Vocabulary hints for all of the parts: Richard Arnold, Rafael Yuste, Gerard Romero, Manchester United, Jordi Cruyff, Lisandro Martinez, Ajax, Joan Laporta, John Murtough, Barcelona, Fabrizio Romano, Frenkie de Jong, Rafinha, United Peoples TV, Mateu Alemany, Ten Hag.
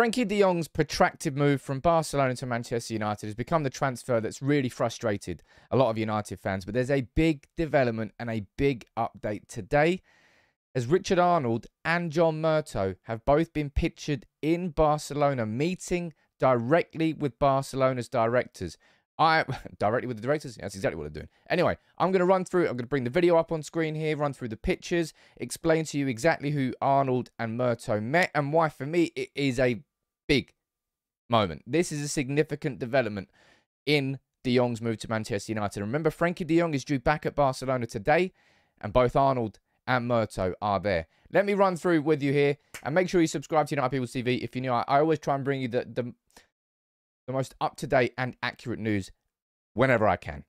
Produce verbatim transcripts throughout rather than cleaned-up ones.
Frenkie de Jong's protracted move from Barcelona to Manchester United has become the transfer that's really frustrated a lot of United fans. But there's a big development and a big update today, as Richard Arnold and John Murtough have both been pictured in Barcelona meeting directly with Barcelona's directors. I Directly with the directors? That's exactly what they're doing. Anyway, I'm going to run through, I'm going to bring the video up on screen here, run through the pictures, explain to you exactly who Arnold and Murtough met and why, for me, it is a big moment. This is a significant development in De Jong's move to Manchester United. Remember, Frenkie de Jong is due back at Barcelona today, and both Arnold and Murtough are there. Let me run through with you here, and make sure you subscribe to United People's T V. If you're new, I, I always try and bring you the... the the most up-to-date and accurate news whenever I can.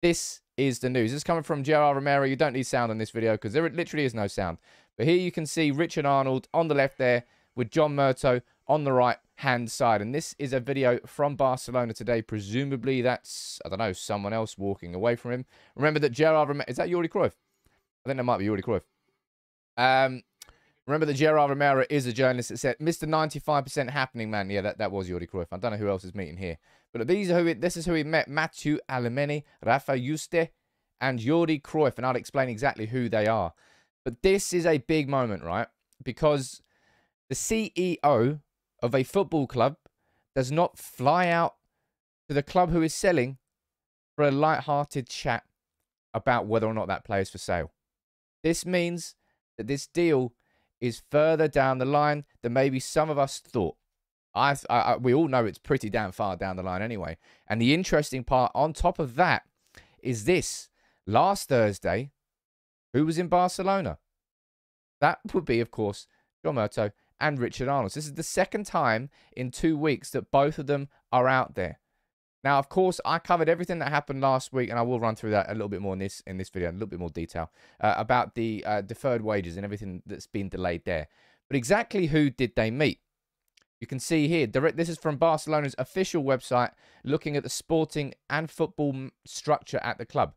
This is the news. This is coming from Gerard Romero. You don't need sound on this video because there literally is no sound. But here you can see Richard Arnold on the left there with John Murtough on the right-hand side. And this is a video from Barcelona today. Presumably that's, I don't know, someone else walking away from him. Remember that Gerard Romero... Is that Jordi Cruyff? I think that might be Jordi Cruyff. Um... Remember that Gerard Romero is a journalist that said, Mister ninety-five percent happening, man. Yeah, that, that was Jordi Cruyff. I don't know who else is meeting here. But these are who it, this is who he met. Mateu Alemany, Rafael Yuste, and Jordi Cruyff. And I'll explain exactly who they are. But this is a big moment, right? Because the C E O of a football club does not fly out to the club who is selling for a light-hearted chat about whether or not that player is for sale. This means that this deal is further down the line than maybe some of us thought. I, I, we all know it's pretty damn far down the line anyway. And the interesting part on top of that is this. Last Thursday, who was in Barcelona? That would be, of course, John Murtough and Richard Arnold. This is the second time in two weeks that both of them are out there. Now, of course, I covered everything that happened last week, and I will run through that a little bit more in this in this video, in a little bit more detail, uh, about the uh, deferred wages and everything that's been delayed there. But exactly who did they meet? You can see here, direct, this is from Barcelona's official website, looking at the sporting and football structure at the club.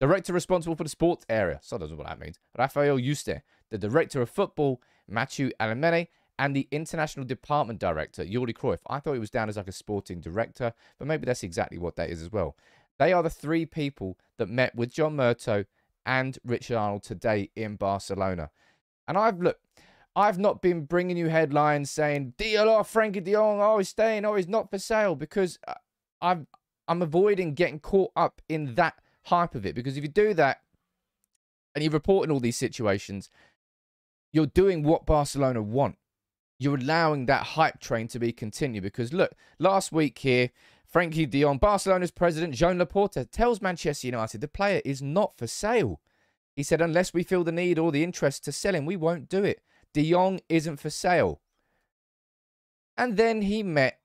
Director responsible for the sports area, so that's what that means, Rafael Yuste, the director of football, Mateu Alemany, and the International Department Director, Jordi Cruyff. I thought he was down as like a sporting director, but maybe that's exactly what that is as well. They are the three people that met with John Murtough and Richard Arnold today in Barcelona. And I've, look, I've not been bringing you headlines saying, D L R, Frenkie de Jong, oh, he's staying, oh, he's not for sale, because I'm, I'm avoiding getting caught up in that hype of it. Because if you do that, and you're reporting all these situations, you're doing what Barcelona want. You're allowing that hype train to be continued because, look, last week here, Frenkie de Jong, Barcelona's president, Joan Laporta, tells Manchester United the player is not for sale. He said, unless we feel the need or the interest to sell him, we won't do it. De Jong isn't for sale. And then he met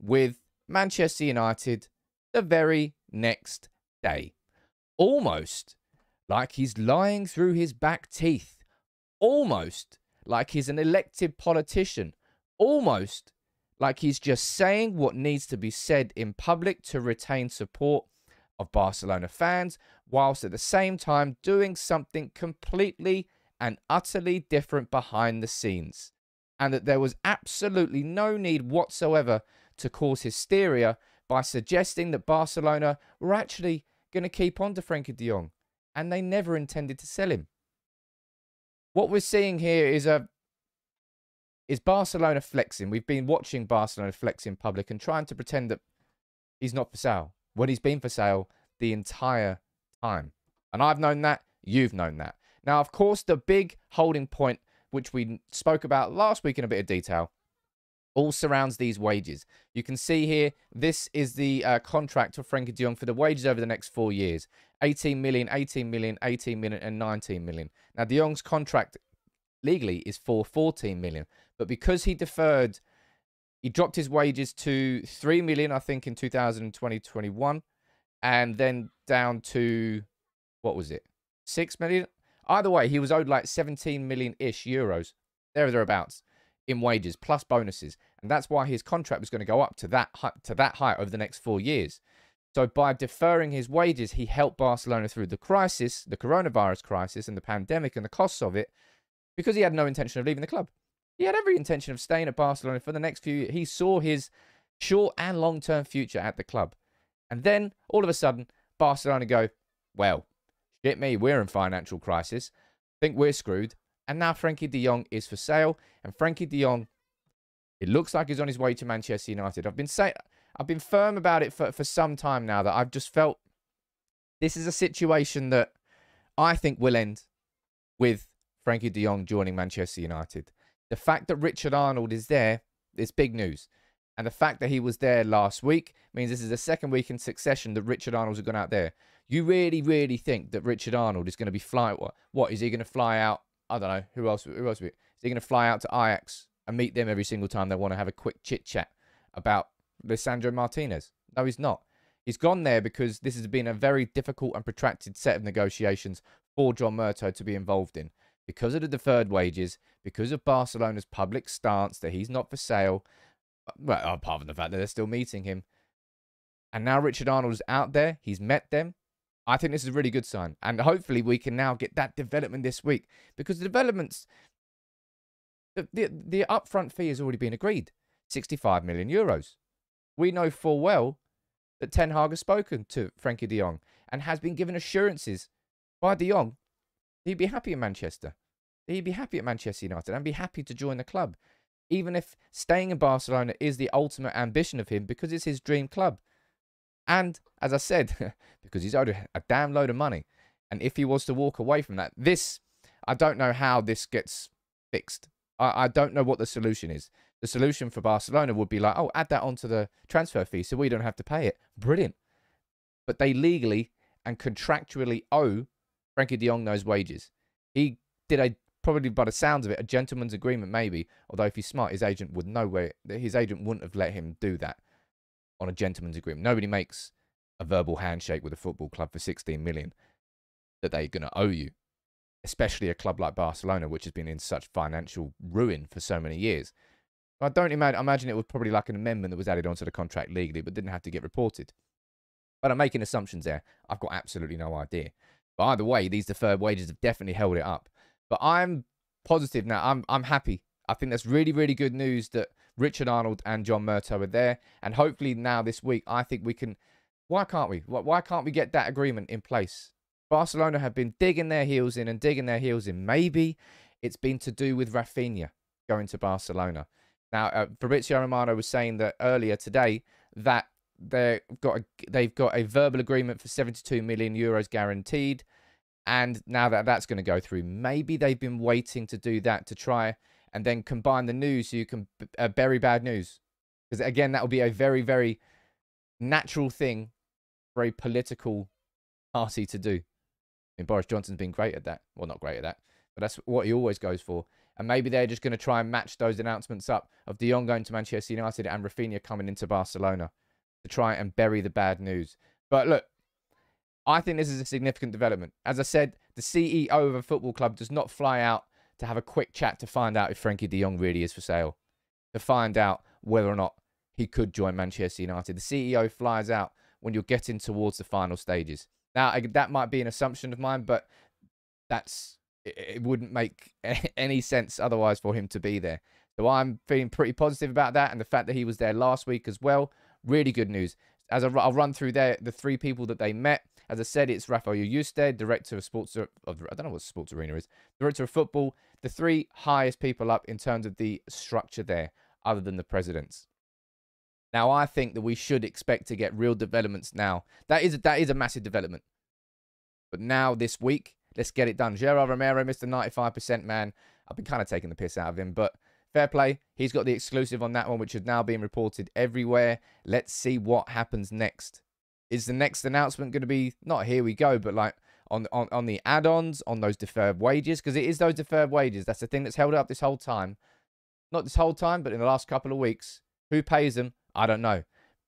with Manchester United the very next day. Almost like he's lying through his back teeth. Almost like he's an elected politician, almost like he's just saying what needs to be said in public to retain support of Barcelona fans, whilst at the same time doing something completely and utterly different behind the scenes, and that there was absolutely no need whatsoever to cause hysteria by suggesting that Barcelona were actually going to keep on to Frenkie de Jong, and they never intended to sell him. What we're seeing here is a is Barcelona flexing. We've been watching Barcelona flex in public and trying to pretend that he's not for sale when he's been for sale the entire time. And I've known that. You've known that. Now, of course, the big holding point, which we spoke about last week in a bit of detail, all surrounds these wages. You can see here, this is the uh, contract of Frenkie de Jong for the wages over the next four years. eighteen million, eighteen million, eighteen million, and nineteen million. Now, de Jong's contract legally is for fourteen million. But because he deferred, he dropped his wages to three million, I think, in two thousand twenty, twenty-one. And then down to, what was it? six million? Either way, he was owed like seventeen million-ish euros. There or thereabouts. In wages plus bonuses, and that's why his contract was going to go up to that to that height over the next four years. So by deferring his wages, he helped Barcelona through the crisis, the coronavirus crisis, and the pandemic and the costs of it, because he had no intention of leaving the club. He had every intention of staying at Barcelona for the next few years. He saw his short and long-term future at the club. And then, all of a sudden, Barcelona go, well, shit me, we're in financial crisis. Think we're screwed. And now Frenkie de Jong is for sale. And Frenkie de Jong, it looks like he's on his way to Manchester United. I've been saying, I've been firm about it for, for some time now, that I've just felt this is a situation that I think will end with Frenkie de Jong joining Manchester United. The fact that Richard Arnold is there is big news. And the fact that he was there last week means this is the second week in succession that Richard Arnold's gone out there. You really, really think that Richard Arnold is going to be fly? What? What is he going to fly out? I don't know. Who else? Who else? Is he going to fly out to Ajax and meet them every single time they want to have a quick chit chat about Lisandro Martinez? No, he's not. He's gone there because this has been a very difficult and protracted set of negotiations for John Murtough to be involved in. Because of the deferred wages, because of Barcelona's public stance that he's not for sale. Well, apart from the fact that they're still meeting him. And now Richard Arnold's out there. He's met them. I think this is a really good sign. And hopefully we can now get that development this week. Because the developments, the, the, the upfront fee has already been agreed. sixty-five million euros. We know full well that Ten Hag has spoken to Frenkie de Jong and has been given assurances by de Jong. He'd be happy in Manchester. He'd be happy at Manchester United and be happy to join the club. Even if staying in Barcelona is the ultimate ambition of him, because it's his dream club. And, as I said, because he's owed a damn load of money. And if he was to walk away from that, this, I don't know how this gets fixed. I, I don't know what the solution is. The solution for Barcelona would be like, oh, add that onto the transfer fee so we don't have to pay it. Brilliant. But they legally and contractually owe Frenkie de Jong those wages. He did a... Probably by the sounds of it, a gentleman's agreement, maybe. Although if he's smart, his agent would know where his agent wouldn't have let him do that on a gentleman's agreement. Nobody makes a verbal handshake with a football club for sixteen million that they're going to owe you, especially a club like Barcelona, which has been in such financial ruin for so many years. I don't imagine. I imagine it was probably like an amendment that was added onto the contract legally, but didn't have to get reported. But I'm making assumptions there. I've got absolutely no idea. But either way, these deferred wages have definitely held it up. But I'm positive now. I'm, I'm happy. I think that's really, really good news that Richard Arnold and John Murtough are there. And hopefully now this week, I think we can... Why can't we? Why can't we get that agreement in place? Barcelona have been digging their heels in and digging their heels in. Maybe it's been to do with Rafinha going to Barcelona. Now, uh, Fabrizio Romano was saying that earlier today that they've got a, they've got a verbal agreement for seventy-two million euros guaranteed. And now that that's going to go through, maybe they've been waiting to do that to try and then combine the news so you can uh, bury bad news. Because, again, that will be a very, very natural thing for a political party to do. I mean, Boris Johnson's been great at that. Well, not great at that, but that's what he always goes for. And maybe they're just going to try and match those announcements up of De Jong going to Manchester United and Rafinha coming into Barcelona to try and bury the bad news. But, look, I think this is a significant development. As I said, the C E O of a football club does not fly out to have a quick chat to find out if Frenkie de Jong really is for sale, to find out whether or not he could join Manchester United. The C E O flies out when you're getting towards the final stages. Now, that might be an assumption of mine, but that's it wouldn't make any sense otherwise for him to be there. So I'm feeling pretty positive about that, and the fact that he was there last week as well, really good news. As I'll run through there, the three people that they met. As I said, it's Rafael Yuste, director of sports, of, I don't know what sports arena is, director of football, the three highest people up in terms of the structure there, other than the presidents. Now, I think that we should expect to get real developments now. That is a, that is a massive development. But now, this week, let's get it done. Gerard Romero, Mister ninety-five percent man, I've been kind of taking the piss out of him, but fair play. He's got the exclusive on that one, which is now being reported everywhere. Let's see what happens next. Is the next announcement going to be, not here we go, but like on, on, on the add-ons, on those deferred wages? Because it is those deferred wages. That's the thing that's held up this whole time. Not this whole time, but in the last couple of weeks. Who pays them? I don't know.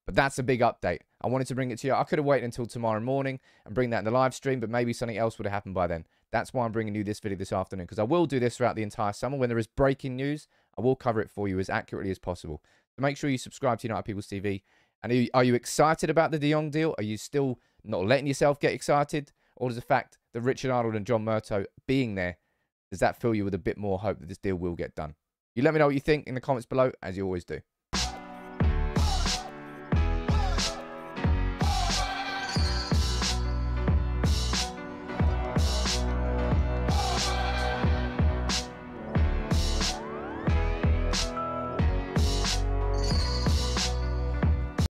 But that's a big update. I wanted to bring it to you. I could have waited until tomorrow morning and bring that in the live stream, but maybe something else would have happened by then. That's why I'm bringing you this video this afternoon, because I will do this throughout the entire summer. When there is breaking news, I will cover it for you as accurately as possible. So make sure you subscribe to United People's T V. And are you, are you excited about the De Jong deal? Are you still not letting yourself get excited? Or does the fact that Richard Arnold and John Murtough being there, does that fill you with a bit more hope that this deal will get done? You let me know what you think in the comments below, as you always do.